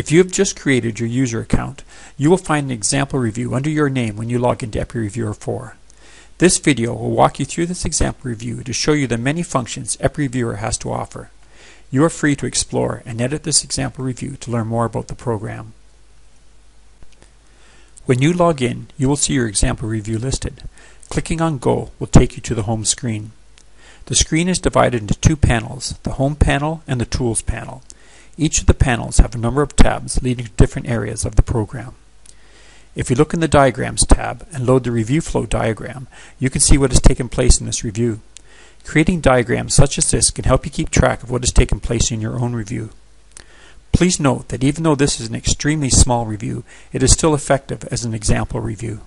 If you have just created your user account, you will find an example review under your name when you log into EPIREViewer 4. This video will walk you through this example review to show you the many functions EPIREViewer has to offer. You are free to explore and edit this example review to learn more about the program. When you log in, you will see your example review listed. Clicking on Go will take you to the home screen. The screen is divided into two panels, the Home panel and the Tools panel. Each of the panels have a number of tabs leading to different areas of the program. If you look in the Diagrams tab and load the Review Flow diagram, you can see what has taken place in this review. Creating diagrams such as this can help you keep track of what has taken place in your own review. Please note that even though this is an extremely small review, it is still effective as an example review.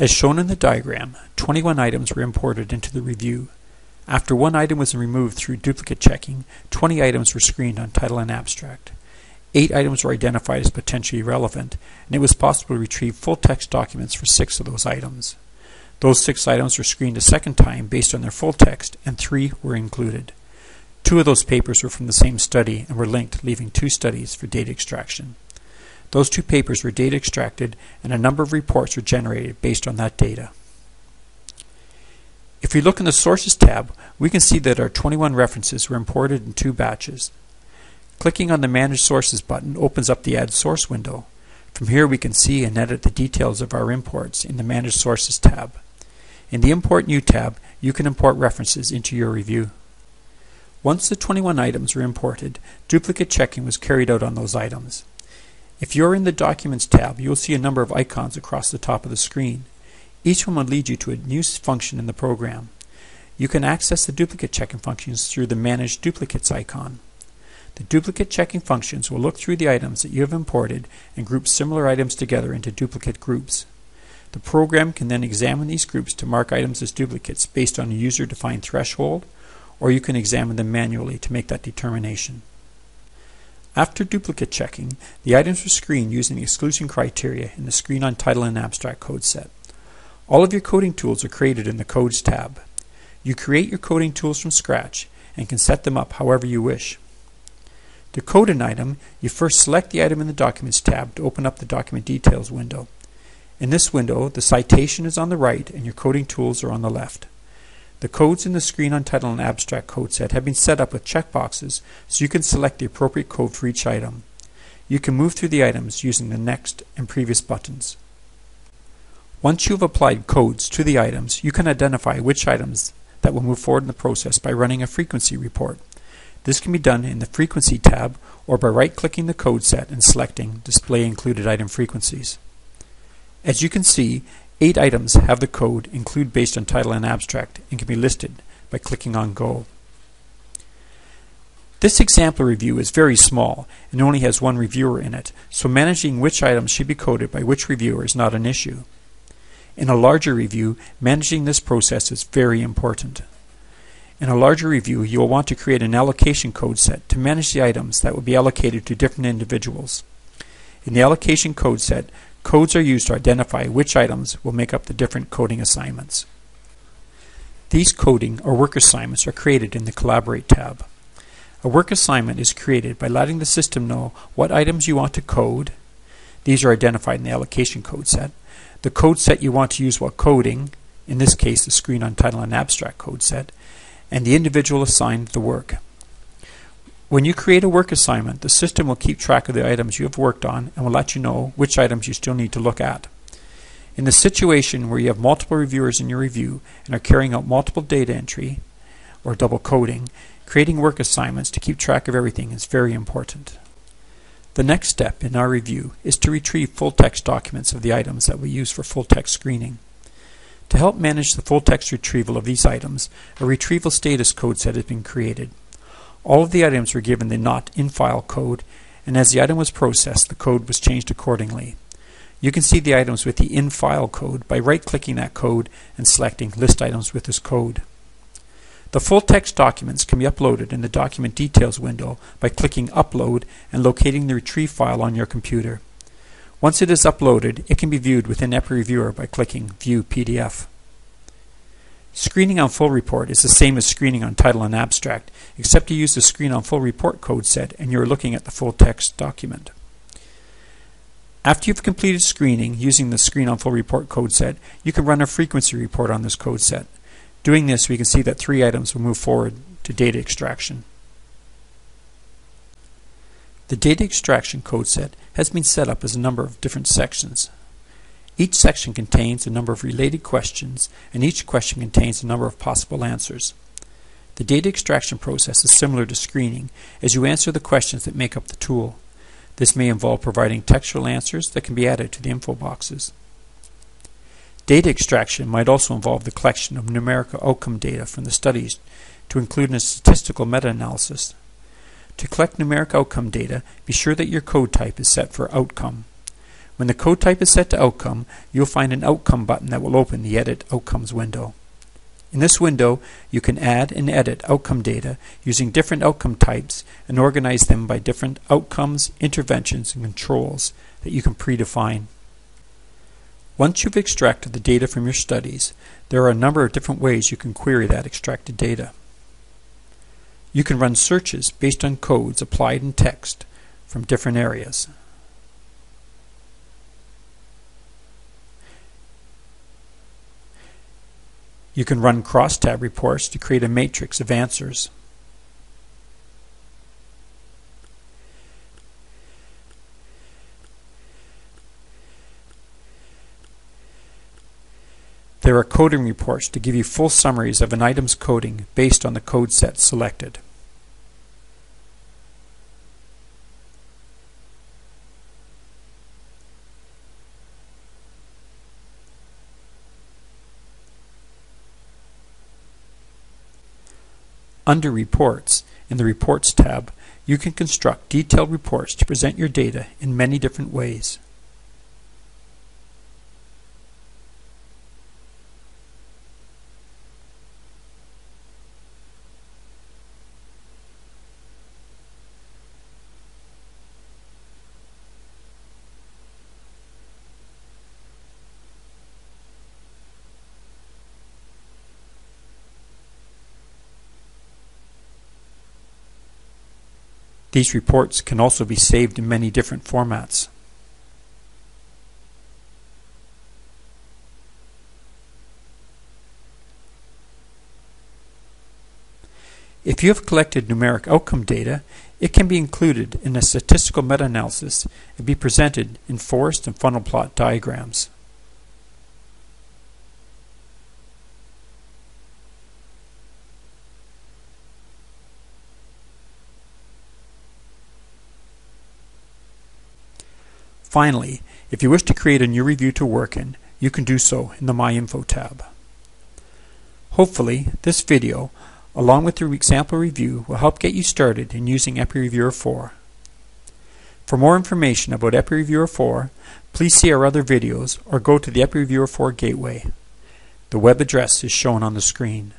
As shown in the diagram, 21 items were imported into the review. After one item was removed through duplicate checking, 20 items were screened on title and abstract. 8 items were identified as potentially relevant, and it was possible to retrieve full-text documents for 6 of those items. Those 6 items were screened a second time based on their full text, and 3 were included. 2 of those papers were from the same study and were linked, leaving 2 studies for data extraction. Those 2 papers were data extracted, and a number of reports were generated based on that data. If we look in the Sources tab, we can see that our 21 references were imported in 2 batches. Clicking on the Manage Sources button opens up the Add Source window. From here we can see and edit the details of our imports in the Manage Sources tab. In the Import New tab, you can import references into your review. Once the 21 items were imported, duplicate checking was carried out on those items. If you're in the Documents tab, you will see a number of icons across the top of the screen. Each one will lead you to a new function in the program. You can access the duplicate checking functions through the Manage Duplicates icon. The duplicate checking functions will look through the items that you have imported and group similar items together into duplicate groups. The program can then examine these groups to mark items as duplicates based on a user-defined threshold, or you can examine them manually to make that determination. After duplicate checking, the items were screened using the exclusion criteria in the Screen on Title and Abstract code set. All of your coding tools are created in the Codes tab. You create your coding tools from scratch and can set them up however you wish. To code an item, you first select the item in the Documents tab to open up the Document Details window. In this window, the citation is on the right and your coding tools are on the left. The codes in the Screen on Title and Abstract code set have been set up with checkboxes, so you can select the appropriate code for each item. You can move through the items using the Next and Previous buttons. Once you have applied codes to the items, you can identify which items that will move forward in the process by running a frequency report. This can be done in the Frequency tab or by right-clicking the code set and selecting Display Included Item Frequencies. As you can see, 8 items have the code Include based on title and abstract and can be listed by clicking on Go. This example review is very small and only has 1 reviewer in it, so managing which items should be coded by which reviewer is not an issue. In a larger review, managing this process is very important. In a larger review, you will want to create an allocation code set to manage the items that will be allocated to different individuals. In the allocation code set, codes are used to identify which items will make up the different coding assignments. These coding or work assignments are created in the Collaborate tab. A work assignment is created by letting the system know what items you want to code. These are identified in the allocation code set. The code set you want to use while coding, in this case the Screen on Title and Abstract code set, and the individual assigned the work. When you create a work assignment, the system will keep track of the items you have worked on and will let you know which items you still need to look at. In the situation where you have multiple reviewers in your review and are carrying out multiple data entry or double coding, creating work assignments to keep track of everything is very important. The next step in our review is to retrieve full-text documents of the items that we use for full-text screening. To help manage the full-text retrieval of these items, a retrieval status code set has been created. All of the items were given the not in file code, and as the item was processed, the code was changed accordingly. You can see the items with the in file code by right-clicking that code and selecting List Items with this code. The full text documents can be uploaded in the Document Details window by clicking Upload and locating the retrieve file on your computer. Once it is uploaded, it can be viewed within EPIREViewer by clicking View PDF. Screening on full report is the same as screening on title and abstract, except you use the screen on full report code set and you're looking at the full text document. After you've completed screening using the screen on full report code set, you can run a frequency report on this code set. Doing this, we can see that 3 items will move forward to data extraction. The data extraction code set has been set up as a number of different sections. Each section contains a number of related questions, and each question contains a number of possible answers. The data extraction process is similar to screening, as you answer the questions that make up the tool. This may involve providing textual answers that can be added to the info boxes. Data extraction might also involve the collection of numerical outcome data from the studies to include in a statistical meta-analysis. To collect numeric outcome data, be sure that your code type is set for outcome. When the code type is set to outcome, you'll find an outcome button that will open the Edit Outcomes window. In this window, you can add and edit outcome data using different outcome types and organize them by different outcomes, interventions, and controls that you can predefine. Once you've extracted the data from your studies, there are a number of different ways you can query that extracted data. You can run searches based on codes applied in text from different areas. You can run crosstab reports to create a matrix of answers. There are coding reports to give you full summaries of an item's coding based on the code set selected. Under Reports, in the Reports tab, you can construct detailed reports to present your data in many different ways. These reports can also be saved in many different formats. If you have collected numeric outcome data, it can be included in a statistical meta-analysis and be presented in forest and funnel plot diagrams. Finally, if you wish to create a new review to work in, you can do so in the My Info tab. Hopefully, this video, along with your example review, will help get you started in using EPIReviewer 4. For more information about EPIReviewer 4, please see our other videos or go to the EPIReviewer 4 gateway. The web address is shown on the screen.